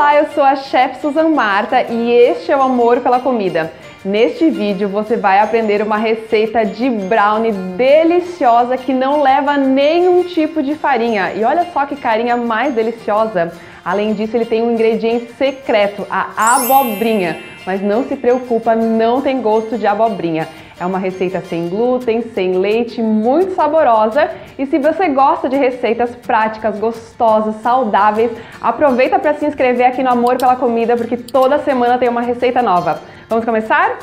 Olá, eu sou a Chef Susan Martha e este é o Amor Pela Comida. Neste vídeo você vai aprender uma receita de brownie deliciosa que não leva nenhum tipo de farinha. E olha só que carinha mais deliciosa! Além disso, ele tem um ingrediente secreto, a abobrinha. Mas não se preocupa, não tem gosto de abobrinha. É uma receita sem glúten, sem leite, muito saborosa. E se você gosta de receitas práticas, gostosas, saudáveis, aproveita para se inscrever aqui no Amor Pela Comida, porque toda semana tem uma receita nova. Vamos começar?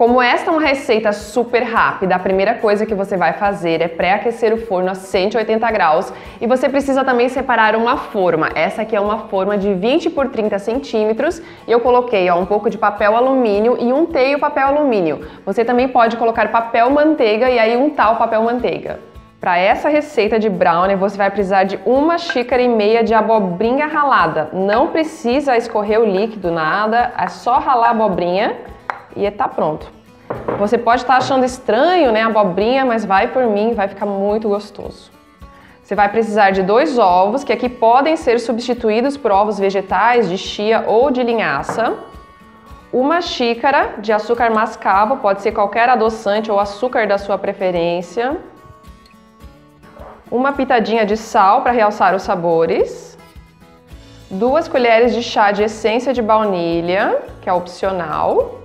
Como esta é uma receita super rápida, a primeira coisa que você vai fazer é pré-aquecer o forno a 180 graus e você precisa também separar uma forma. Essa aqui é uma forma de 20 por 30 centímetros e eu coloquei um pouco de papel alumínio e untei o papel alumínio. Você também pode colocar papel manteiga e aí untar o papel manteiga. Para essa receita de brownie, você vai precisar de 1,5 xícaras de abobrinha ralada. Não precisa escorrer o líquido, nada, é só ralar a abobrinha e tá pronto. Você pode estar achando estranho, né, a abobrinha, mas vai por mim, vai ficar muito gostoso. Você vai precisar de 2 ovos, que aqui podem ser substituídos por ovos vegetais, de chia ou de linhaça. 1 xícara de açúcar mascavo, pode ser qualquer adoçante ou açúcar da sua preferência. 1 pitadinha de sal para realçar os sabores, 2 colheres de chá de essência de baunilha, que é opcional,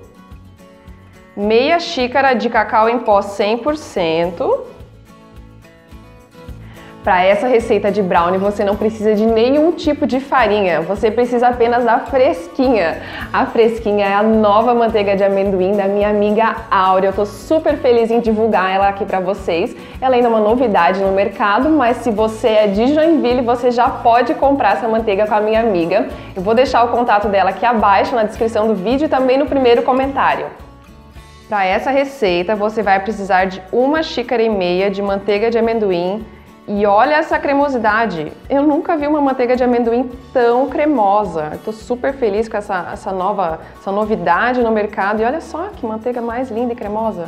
meia xícara de cacau em pó 100%. Para essa receita de brownie você não precisa de nenhum tipo de farinha, você precisa apenas da fresquinha. A fresquinha é a nova manteiga de amendoim da minha amiga Áurea. Eu tô super feliz em divulgar ela aqui para vocês. Ela ainda é uma novidade no mercado, mas se você é de Joinville, você já pode comprar essa manteiga com a minha amiga. Eu vou deixar o contato dela aqui abaixo na descrição do vídeo e também no primeiro comentário. Para essa receita você vai precisar de 1,5 xícaras de manteiga de amendoim. E olha essa cremosidade! Eu nunca vi uma manteiga de amendoim tão cremosa. Estou super feliz com essa novidade no mercado. E olha só que manteiga mais linda e cremosa.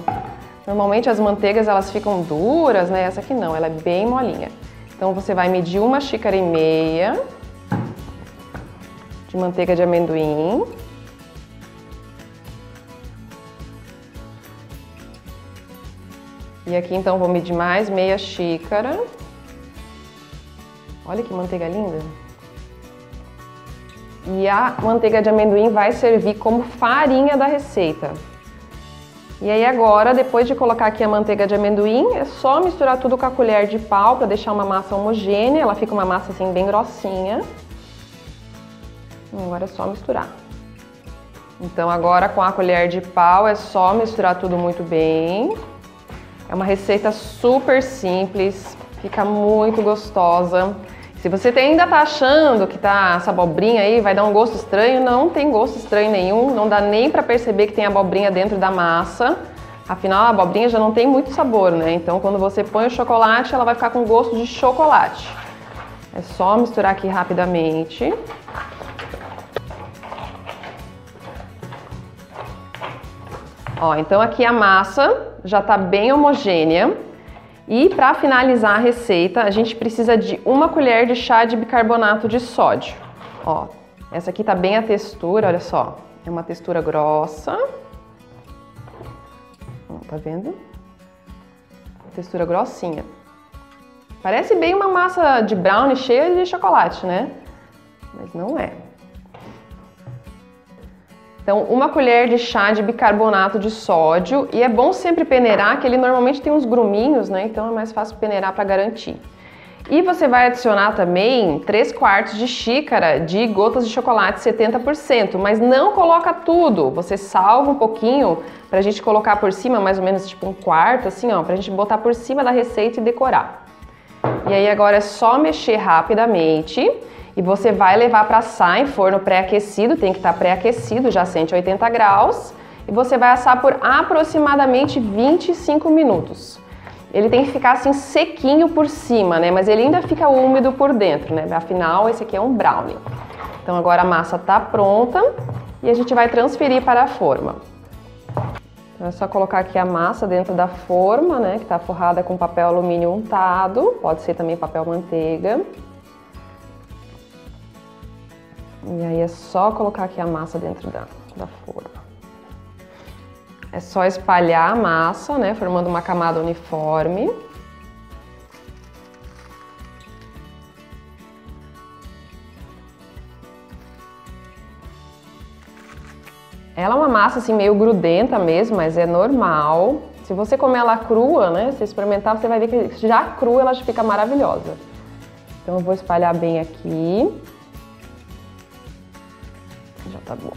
Normalmente as manteigas elas ficam duras, né? Essa aqui não, ela é bem molinha. Então você vai medir 1,5 xícaras de manteiga de amendoim. E aqui então vou medir mais meia xícara. Olha que manteiga linda! E a manteiga de amendoim vai servir como farinha da receita. E aí agora, depois de colocar aqui a manteiga de amendoim, é só misturar tudo com a colher de pau para deixar uma massa homogênea. Ela fica uma massa assim bem grossinha. Agora é só misturar. Então agora com a colher de pau é só misturar tudo muito bem. É uma receita super simples. Fica muito gostosa. Se você ainda tá achando que tá essa abobrinha aí, vai dar um gosto estranho, não tem gosto estranho nenhum, não dá nem pra perceber que tem abobrinha dentro da massa. Afinal, a abobrinha já não tem muito sabor, né? Então quando você põe o chocolate, ela vai ficar com gosto de chocolate. É só misturar aqui rapidamente. Ó, então aqui a massa já tá bem homogênea. E para finalizar a receita, a gente precisa de 1 colher de chá de bicarbonato de sódio. Ó, essa aqui tá bem a textura, olha só. É uma textura grossa. Ó, tá vendo? Textura grossinha. Parece bem uma massa de brownie cheia de chocolate, né? Mas não é. Então, 1 colher de chá de bicarbonato de sódio, e é bom sempre peneirar, que ele normalmente tem uns gruminhos, né? Então é mais fácil peneirar para garantir. E você vai adicionar também 3/4 xícara de gotas de chocolate 70%, mas não coloca tudo, você salva um pouquinho pra gente colocar por cima, mais ou menos tipo 1/4, assim ó, pra gente botar por cima da receita e decorar. E aí agora é só mexer rapidamente. E você vai levar para assar em forno pré-aquecido, tem que estar pré-aquecido, já 180 graus. E você vai assar por aproximadamente 25 minutos. Ele tem que ficar assim sequinho por cima, né? Mas ele ainda fica úmido por dentro, né? Afinal, esse aqui é um brownie. Então agora a massa tá pronta e a gente vai transferir para a forma. Então é só colocar aqui a massa dentro da forma, né, que está forrada com papel alumínio untado, pode ser também papel manteiga. E aí é só colocar aqui a massa dentro da forma. É só espalhar a massa, né, formando uma camada uniforme. Ela é uma massa assim meio grudenta mesmo, mas é normal. Se você comer ela crua, né, se experimentar, você vai ver que já crua ela já fica maravilhosa. Então eu vou espalhar bem aqui. Já tá bom.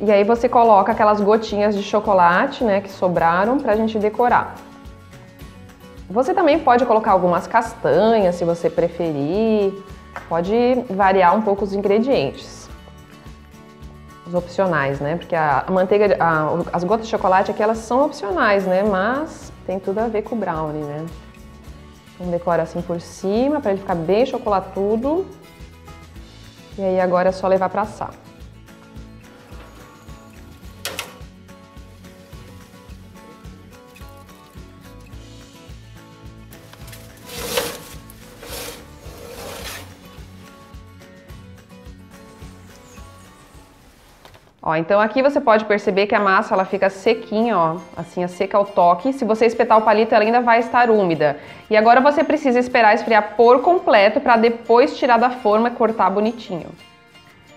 E aí você coloca aquelas gotinhas de chocolate, né, que sobraram pra gente decorar. Você também pode colocar algumas castanhas, se você preferir. Pode variar um pouco os ingredientes. Os opcionais, né, porque a manteiga, as gotas de chocolate aqui, elas são opcionais, né, mas tem tudo a ver com o brownie, né. Então decora assim por cima, pra ele ficar bem chocolatudo. E aí agora é só levar pra assar. Ó, então aqui você pode perceber que a massa ela fica sequinha, ó, assim, seca ao toque. Se você espetar o palito, ela ainda vai estar úmida. E agora você precisa esperar esfriar por completo para depois tirar da forma e cortar bonitinho.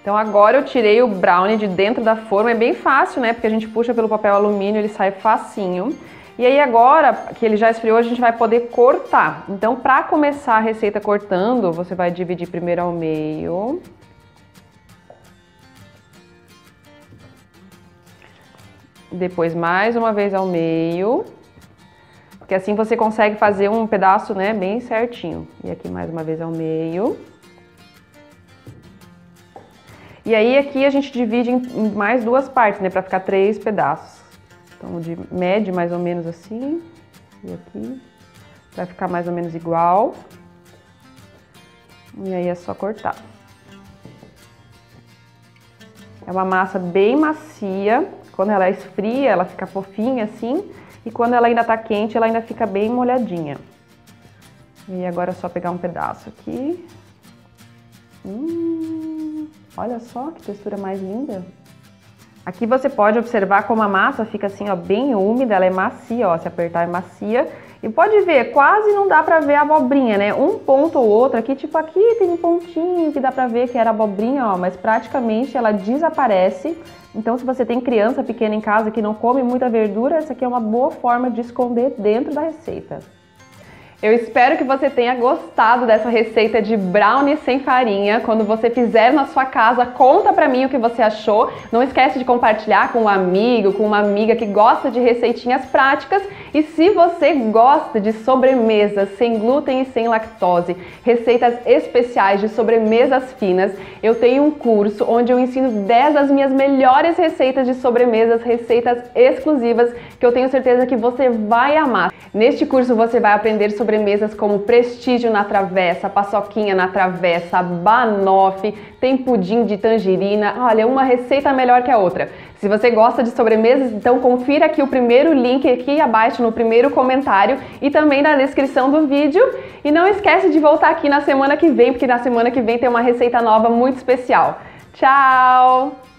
Então agora eu tirei o brownie de dentro da forma, é bem fácil, né, porque a gente puxa pelo papel alumínio, ele sai facinho. E aí agora que ele já esfriou, a gente vai poder cortar. Então para começar a receita cortando, você vai dividir primeiro ao meio. Depois mais uma vez ao meio, porque assim você consegue fazer um pedaço, né, bem certinho. E aqui mais uma vez ao meio. E aí aqui a gente divide em mais duas partes, né, pra ficar três pedaços. Então mede mais ou menos assim, e aqui, pra ficar mais ou menos igual. E aí é só cortar. É uma massa bem macia. Quando ela esfria, ela fica fofinha assim, e quando ela ainda tá quente, ela ainda fica bem molhadinha. E agora é só pegar um pedaço aqui. Olha só que textura mais linda. Aqui você pode observar como a massa fica assim, ó, bem úmida, ela é macia, ó, se apertar é macia. E pode ver, quase não dá pra ver a abobrinha, né? Um ponto ou outro aqui, tipo aqui tem um pontinho que dá pra ver que era abobrinha, ó, mas praticamente ela desaparece. Então se você tem criança pequena em casa que não come muita verdura, essa aqui é uma boa forma de esconder dentro da receita. Eu espero que você tenha gostado dessa receita de brownie sem farinha. Quando você fizer na sua casa, conta pra mim o que você achou. Não esquece de compartilhar com um amigo, com uma amiga que gosta de receitinhas práticas. E se você gosta de sobremesas sem glúten e sem lactose, receitas especiais de sobremesas finas, eu tenho um curso onde eu ensino 10 das minhas melhores receitas de sobremesas, receitas exclusivas, que eu tenho certeza que você vai amar. Neste curso você vai aprender sobre sobremesas como prestígio na travessa, paçoquinha na travessa, banoffee, tem pudim de tangerina, olha, uma receita melhor que a outra. Se você gosta de sobremesas, então confira aqui o primeiro link aqui abaixo no primeiro comentário e também na descrição do vídeo. E não esquece de voltar aqui na semana que vem, porque na semana que vem tem uma receita nova muito especial. Tchau!